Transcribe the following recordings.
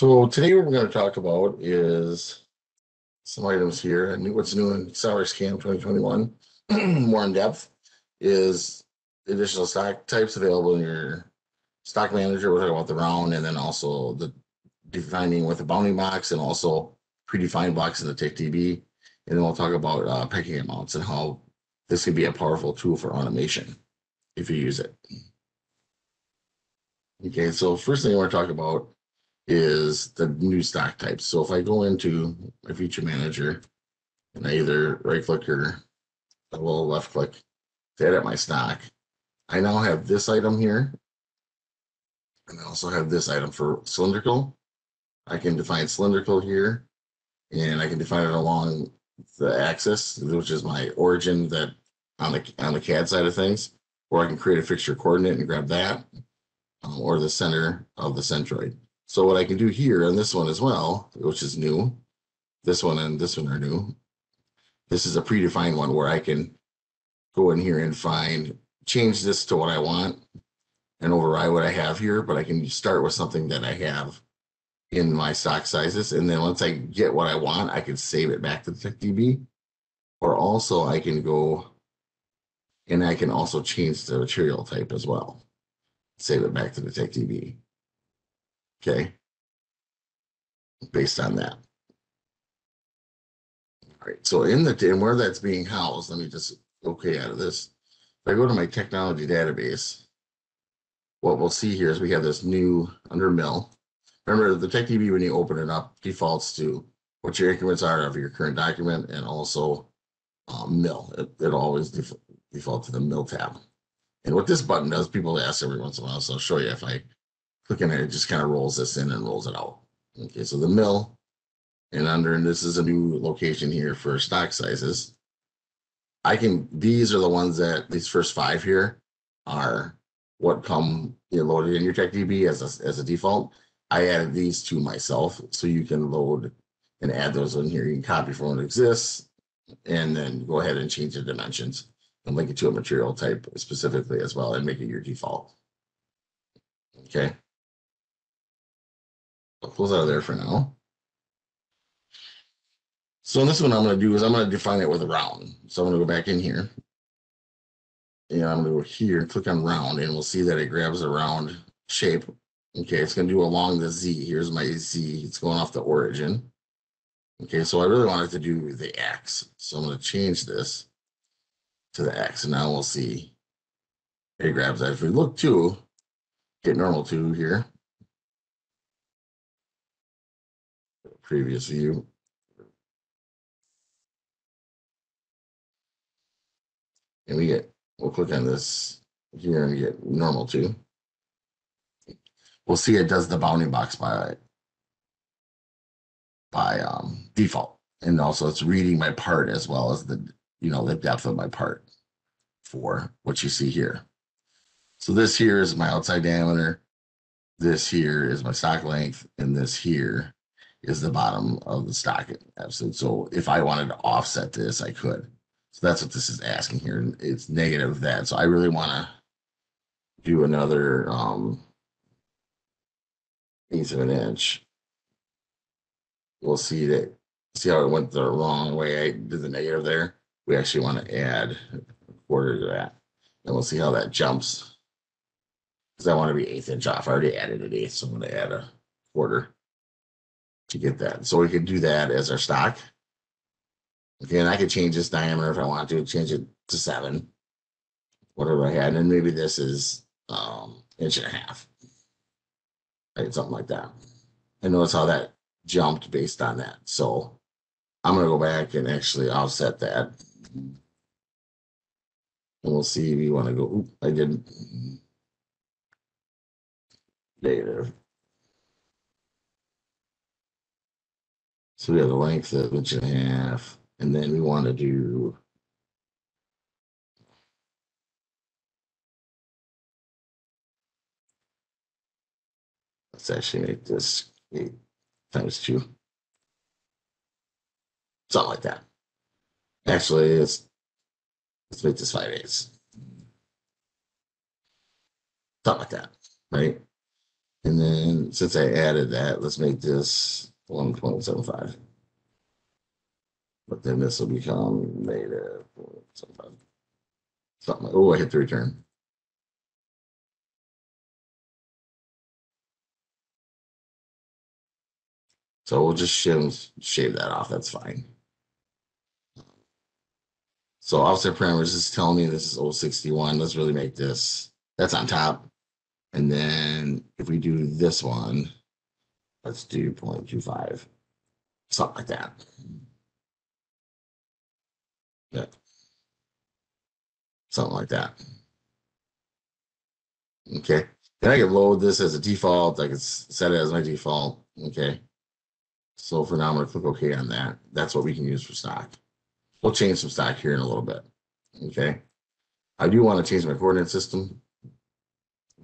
So today what we're going to talk about is some items here and what's new in CAMWorks CAM 2021. More in depth is additional stock types available in your stock manager. We're talking about the round and then also the defining with the bounding box and also predefined box in the TickDB. And then we'll talk about pecking amounts and how this can be a powerful tool for automation if you use it. Okay, so first thing I want to talk about is the new stock types. So if I go into my feature manager and I either right click or double left click to edit my stock, I now have this item here. And I also have this item for cylindrical. I can define cylindrical here, and I can define it along the axis, which is my origin that on the CAD side of things, or I can create a fixture coordinate and grab that, or the center of the centroid. So what I can do here on this one as well, which is new, this one and this one are new. This is a predefined one where I can go in here and change this to what I want and override what I have here, but I can start with something that I have in my stock sizes. And then once I get what I want, I can save it back to the TechDB, or also I can go and I can also change the material type as well. Save it back to the TechDB. Okay. Based on that. All right. So and where that's being housed, let me just okay out of this. If I go to my technology database, what we'll see here is we have this new under mill. Remember, the TechDB, when you open it up, defaults to what your increments are of your current document and also mill. It always defaults to the mill tab. And what this button does, people ask every once in a while, so I'll show you. If I click in it, it just kind of rolls this in and rolls it out. Okay, so the mill and under, and this is a new location here for stock sizes. These are the ones that, these first five here are what come loaded in your TechDB as a default. I added these two myself, so you can load and add those in here. You can copy from what exists and then go ahead and change the dimensions and link it to a material type specifically as well and make it your default. Okay. I'll close out of there for now. So this one I'm going to do is I'm going to define it with a round. So I'm going to go back in here. And I'm going to go here, click on round, and we'll see that it grabs a round shape. Okay, it's going to do along the Z. Here's my Z. It's going off the origin. Okay, so I really wanted to do the X. So I'm going to change this to the X. And now we'll see it grabs that. If we look to get normal to here, previous view. And we'll click on this here and get normal to. We'll see it does the bounding box by default, and also it's reading my part as well as the the depth of my part for what you see here. So this here is my outside diameter, this here is my stock length, and this here is the bottom of the stock absolute. So if I wanted to offset this, I could. So that's what this is asking here, and it's negative that. So I really want to do another eighth of an inch. We'll see that. See how it went the wrong way. I did the negative there. We actually want to add a quarter to that, and we'll see how that jumps. Because I want to be eighth inch off. I already added an eighth, so I'm going to add a quarter to get that. So we could do that as our stock. Again, I could change this diameter if I want to. Change it to 7, whatever I had, and maybe this is inch and a half. Something like that. And notice how that jumped based on that. So I'm going to go back and actually offset that. And we'll see if you want to go. Oop, I didn't. Negative. So we have the length of inch and a half. And then we want to do. Let's actually make this 8 times 2. Something like that. Actually, let's make this 5/8. Something like that, right? And then since I added that, let's make this 1.75. But then this will become negative 0.75. Something like, oh, I hit the return. So we'll just shave that off. That's fine. So offset parameters is telling me this is 061. Let's really make this. That's on top. And then if we do this one, let's do 0.25. Something like that. Yeah. Something like that. Okay. Then I can load this as a default. I can set it as my default. Okay. So for now, I'm going to click OK on that. That's what we can use for stock. We'll change some stock here in a little bit. Okay. I do want to change my coordinate system.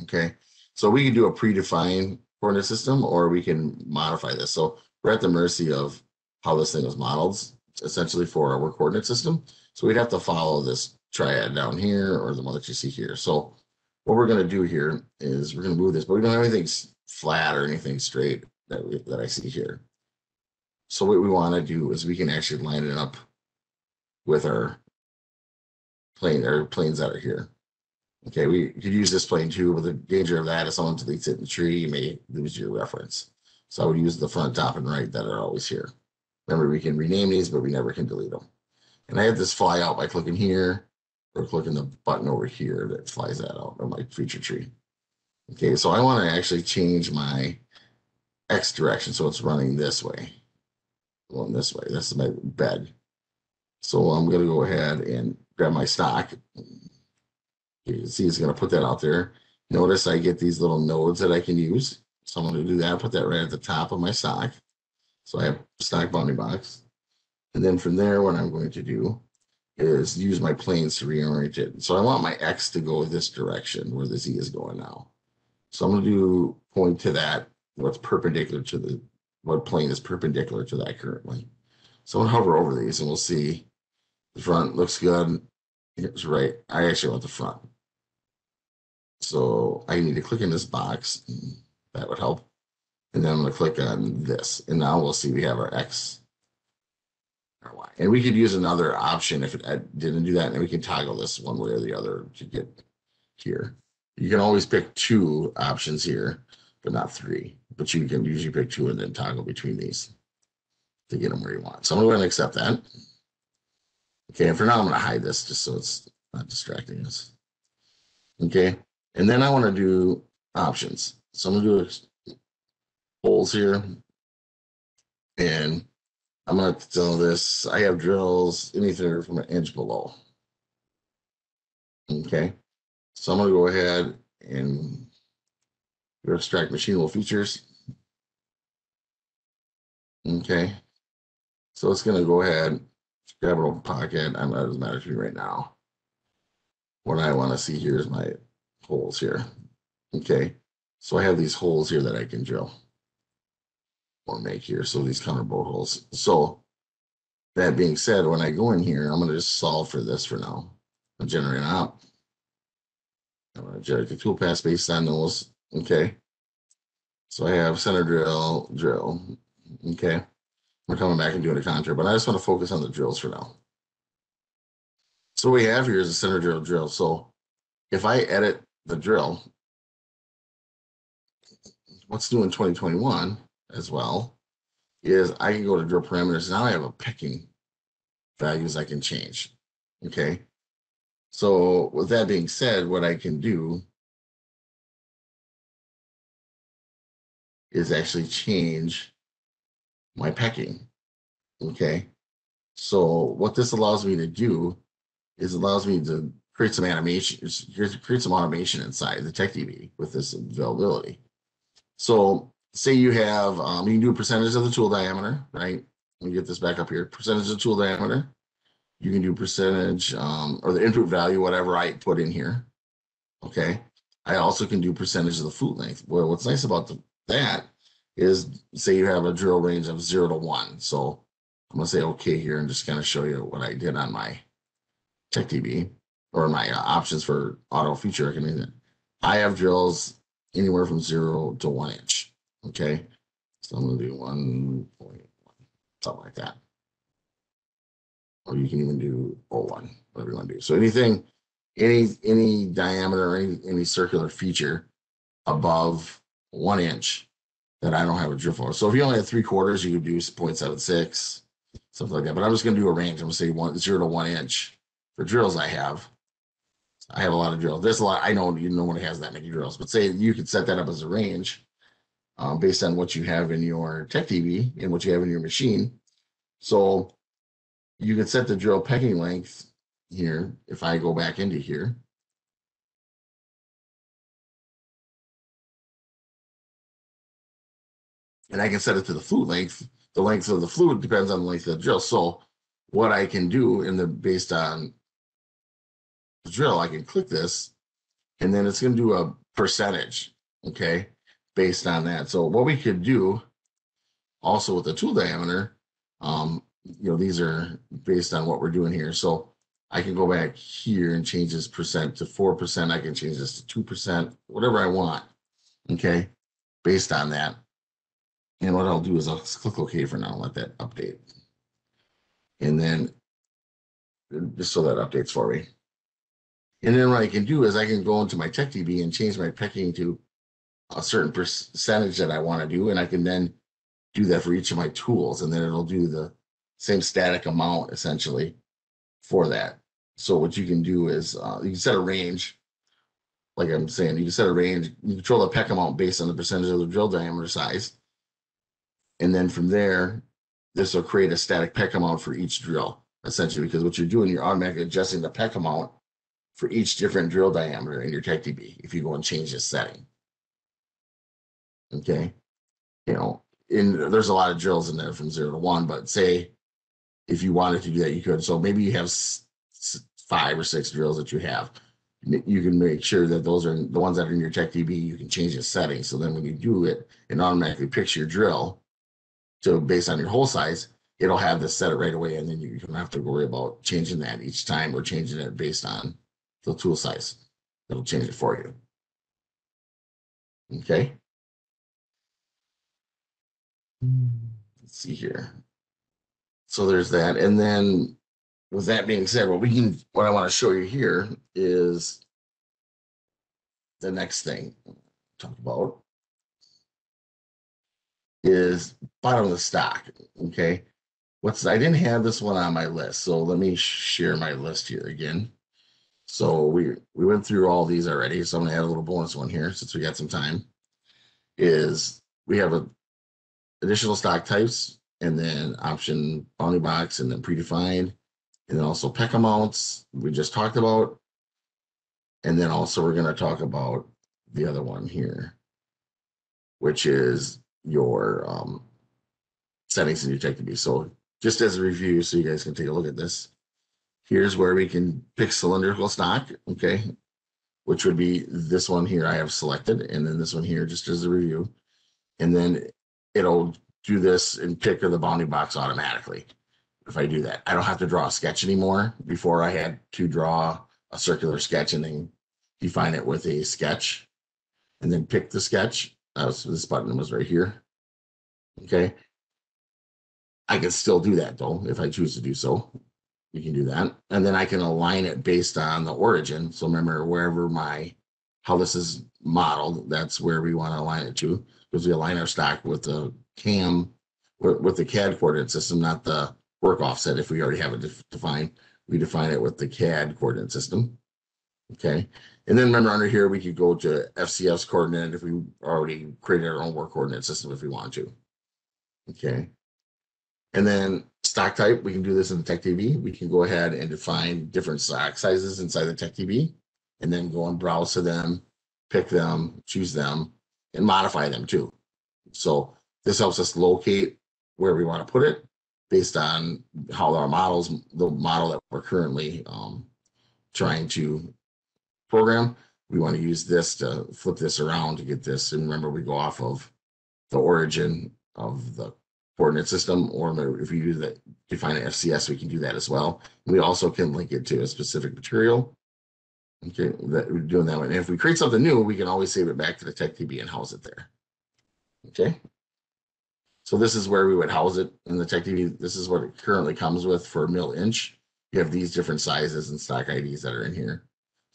Okay. So we can do a predefined coordinate system, or we can modify this. So we're at the mercy of how this thing is modeled, essentially, for our work coordinate system. So we'd have to follow this triad down here, or the one that you see here. So what we're going to do here is we're going to move this, but we don't have anything flat or anything straight that I see here. So what we want to do is we can actually line it up with our plane, our planes that are here. Okay, we could use this plane too, but the danger of that is someone deletes it in the tree, you may lose your reference. So I would use the front, top, and right that are always here. Remember, we can rename these, but we never can delete them. And I have this fly out by clicking here or clicking the button over here that flies that out of my feature tree. Okay, so I want to actually change my X direction so it's running this way. Going this way. That's my bed. So I'm going to go ahead and grab my stock. You can see it's going to put that out there. Notice I get these little nodes that I can use. So I'm going to do that. Put that right at the top of my stock. So I have stock bounding box. And then from there, what I'm going to do is use my planes to reorient it. So I want my X to go this direction where the Z is going now. So I'm going to do point to that, what's perpendicular to the what plane is perpendicular to that currently. So I'm gonna hover over these and we'll see the front looks good. It's right. I actually want the front. So I need to click in this box. That would help. And then I'm gonna click on this. And now we'll see we have our X, our Y. And we could use another option if I didn't do that. And we can toggle this one way or the other to get here. You can always pick two options here, but not three. But you can usually pick two and then toggle between these to get them where you want. So I'm going to go ahead and accept that. Okay, and for now I'm going to hide this just so it's not distracting us. Okay, and then I want to do options. So I'm going to do holes here. And I'm going to tell this, I have drills anything from an inch below. Okay, so I'm going to go ahead and extract machinable features. Okay, so it's going to go ahead, grab an open pocket. I'm not as matter to me right now. What I want to see here is my holes here. Okay, so I have these holes here that I can drill or make here. So these counterbolt holes. So that being said, when I go in here, I'm going to just solve for this for now. I'm generating out. I'm going to generate the tool path based on those. Okay, so I have center drill. Okay, we're coming back and doing a contour, but I just want to focus on the drills for now. So what we have here is a center drill. So if I edit the drill, what's new in 2021 as well is I can go to drill parameters. Now I have a picking values I can change. Okay, so with that being said, what I can do is actually change my pecking. Okay, so what this allows me to do is allows me to create some animation, create some automation inside the TechDB with this availability. So say you have, you can do a percentage of the tool diameter, right? Let me get this back up here. Percentage of the tool diameter. You can do percentage or the input value, whatever I put in here. Okay, I also can do percentage of the foot length. Well, what's nice about the that is, say you have a drill range of 0 to 1. So I'm gonna say okay here and just kind of show you what I did on my TechDB or my options for auto feature recommended. I have drills anywhere from 0 to 1 inch. Okay, so I'm going to do 1.1, something like that. Or you can even do 0.1, whatever you want to do. So anything, any diameter or any circular feature above 1 inch that I don't have a drill for. So if you only have 3/4, you could do 0.76, something like that. But I'm just going to do a range. I'm going to say 0 to 1 inch for drills I have. I have a lot of drills. There's a lot. I know no one has that many drills, but say you could set that up as a range based on what you have in your TechDB and what you have in your machine. So you can set the drill pecking length here. If I go back into here, and I can set it to the fluid length. The length of the fluid depends on the length of the drill. So what I can do in the based on the drill, I can click this, and then it's going to do a percentage, okay, based on that. So what we could do also with the tool diameter, you know, these are based on what we're doing here. So I can go back here and change this percent to 4%. I can change this to 2%, whatever I want, okay, based on that. And what I'll do is I'll click OK for now, let that update. And then just so that updates for me. And then what I can do is I can go into my TechDB and change my pecking to a certain percentage that I want to do. And I can then do that for each of my tools. And then it'll do the same static amount essentially for that. So what you can do is you can set a range. Like I'm saying, you can set a range, you control the peck amount based on the percentage of the drill diameter size. And then from there, this will create a static peck amount for each drill, essentially, because what you're doing, you're automatically adjusting the peck amount for each different drill diameter in your TechDB if you go and change this setting. Okay, you know, there's a lot of drills in there from 0 to 1, but say if you wanted to do that, you could. So maybe you have 5 or 6 drills that you have. You can make sure that those are the ones that are in your TechDB. You can change the setting. So then when you do it, it automatically picks your drill. So based on your hole size, it'll have this set it right away, and then you don't have to worry about changing that each time or changing it based on the tool size. It'll change it for you. Okay. Let's see here. So there's that. And then with that being said, what I want to show you here is the next thing I'll talk about. Is bottom of the stock. Okay, I didn't have this one on my list, so let me share my list here again. So we went through all these already, so I'm gonna add a little bonus one here since we got some time. Is we have additional stock types, and then option bounding box, and then predefined, and then also peck amounts we just talked about, and then also we're going to talk about the other one here, which is your settings in your TechDB. So just as a review, so you guys can take a look at this, here's where we can pick cylindrical stock, okay, which would be this one here I have selected, and then this one here just as a review, and then it'll do this and pick the bounding box automatically. If I do that, I don't have to draw a sketch anymore. Before I had to draw a circular sketch and then define it with a sketch and then pick the sketch. So this button was right here. Okay. I can still do that though. If I choose to do so, you can do that. And then I can align it based on the origin. So remember, wherever how this is modeled, that's where we want to align it to, because we align our stock with the CAM, with the CAD coordinate system, not the work offset. If we already have it defined, we define it with the CAD coordinate system. Okay, and then remember under here, we could go to FCF's coordinate if we already created our own work coordinate system if we want to. Okay, and then stock type, we can do this in the TechDB. We can go ahead and define different stock sizes inside the TechDB and then go and browse to them, pick them, choose them, and modify them too. So this helps us locate where we want to put it based on how our models, the model that we're currently trying to program. We want to use this to flip this around to get this, and remember we go off of the origin of the coordinate system, or if you do that, define an FCS, we can do that as well. We also can link it to a specific material Okay, that we're doing that one. And if we create something new, we can always save it back to the TechDB and house it there. Okay. So this is where we would house it in the TechDB. This is what it currently comes with for mil-inch. You have these different sizes and stock IDs that are in here.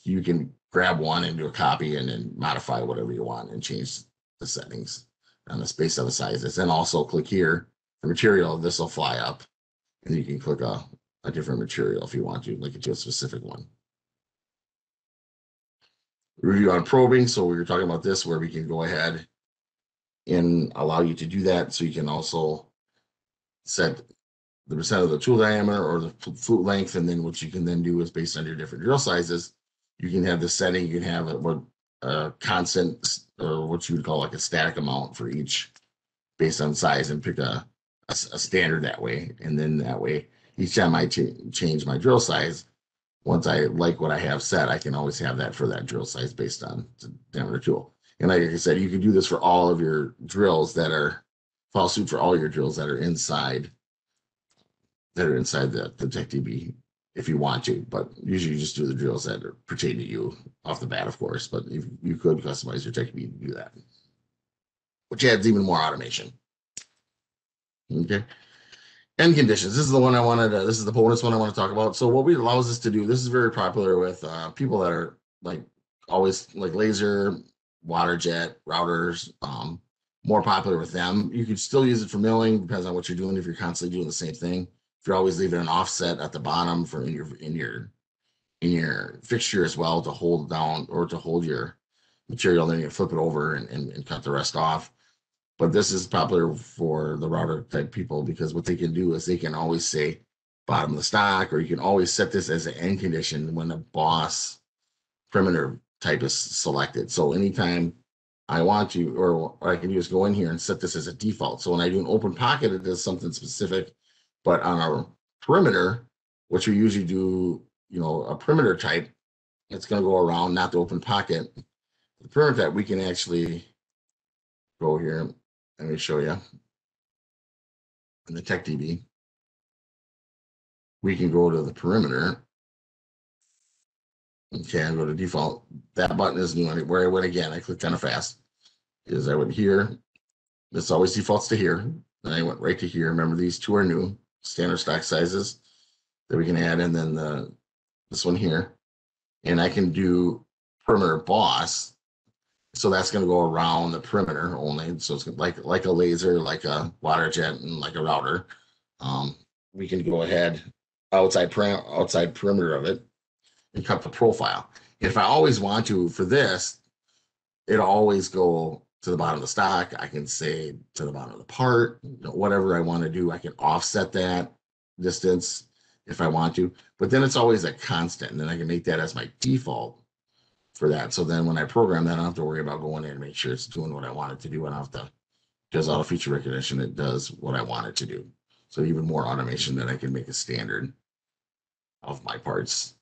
You can grab one and do a copy and then modify whatever you want and change the settings on this based on the sizes. And also click here, the material, this will fly up and you can click a different material if you want to, like to a specific one. Review on probing. So we were talking about this where we can go ahead and allow you to do that. So you can also set the percent of the tool diameter or the flute length. And then what you can then do is based on your different drill sizes, you can have the setting, you can have a constant or what you would call like a static amount for each based on size and pick a standard that way. And then that way, each time I change my drill size, once I like what I have set, I can always have that for that drill size based on the diameter tool. And like I said, you can do this for all of your drills that are, follow suit for all your drills that are inside the TechDB if you want to, but usually you just do the drills that are, pertain to you off the bat, of course, but if you could customize your TechDB to do that, which adds even more automation. Okay. End conditions. This is the one I wanted to, this is the bonus one I want to talk about. So what it allows us to do, this is very popular with people that are like always like laser, water jet, routers, more popular with them. You could still use it for milling, depends on what you're doing. If you're constantly doing the same thing, if you're always leaving an offset at the bottom for in your fixture as well to hold down or to hold your material, then you flip it over and cut the rest off. But this is popular for the router type people because what they can do is they can always say bottom of the stock, or you can always set this as an end condition when a boss perimeter type is selected. So anytime I want to, or I can just go in here and set this as a default. So when I do an open pocket, it does something specific, but on our perimeter, which we usually do, you know, a perimeter type, it's going to go around, not the open pocket. The perimeter type, we can actually go here. Let me show you in the TechDB. We can go to the perimeter. Okay, I go to default. That button is new. Where I went again, I clicked kind of fast. Is I went here. This always defaults to here. Then I went right to here. Remember, these two are new standard stock sizes that we can add, and then this one here. And I can do perimeter boss. So that's going to go around the perimeter only. So it's like a laser, like a water jet, and like a router. We can go ahead outside perimeter of it and cut the profile. If I always want to for this, it'll always go to the bottom of the stock. I can say to the bottom of the part, you know, whatever I want to do. I can offset that distance if I want to, but then it's always a constant. And then I can make that as my default for that. So then when I program that, I don't have to worry about going in and make sure it's doing what I want it to do. I don't have to, does auto feature recognition, it does what I want it to do. So even more automation that I can make a standard of my parts,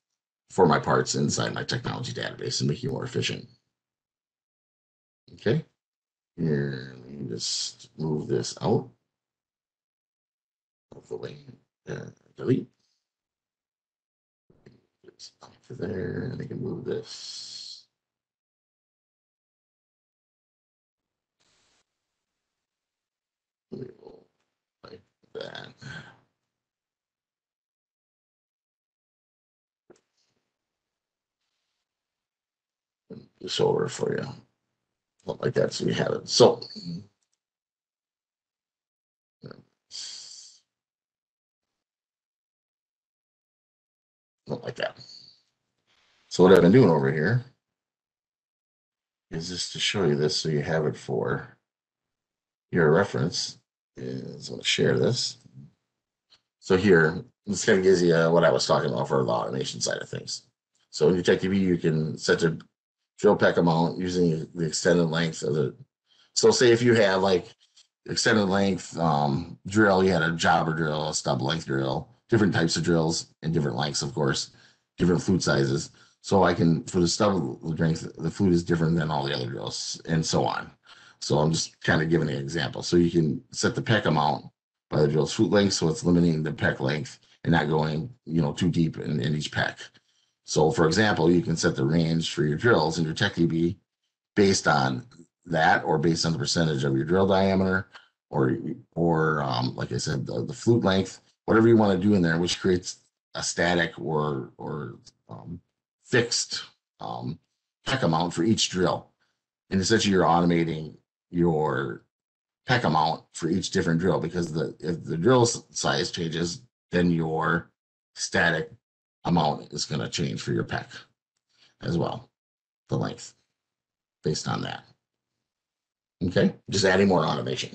for my parts inside my technology database and make you more efficient. Okay, here, let me just move this out of the way. Delete. It's up to there, and I can move this. Like that. This over for you. Not like that, so you have it. So not like that. So what I've been doing over here is just to show you this so you have it for your reference. Is I'm going to share this. So here, this kind of gives you what I was talking about for the automation side of things. So in your TechDB, you can set your drill pack amount using the extended length of the. So say if you have like extended length drill, you had a jobber drill, a stub length drill, different types of drills and different lengths, of course, different flute sizes. So I can, for the stub length, the flute is different than all the other drills and so on. So I'm just kind of giving an example. So you can set the peck amount by the drill's flute length, so it's limiting the peck length and not going, you know, too deep in each peck. So for example, you can set the range for your drills in your TechDB based on that, or based on the percentage of your drill diameter, or like I said, the flute length, whatever you want to do in there, which creates a static or fixed PEC amount for each drill. And essentially you're automating your PEC amount for each different drill, because if the drill size changes, then your static amount is going to change for your PEC as well, the length based on that. Okay, just adding more automation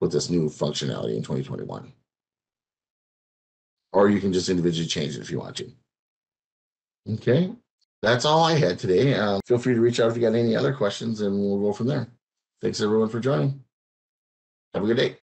with this new functionality in 2021. Or you can just individually change it if you want to. Okay, that's all I had today. Feel free to reach out if you got any other questions, and we'll go from there. Thanks everyone for joining. Have a good day.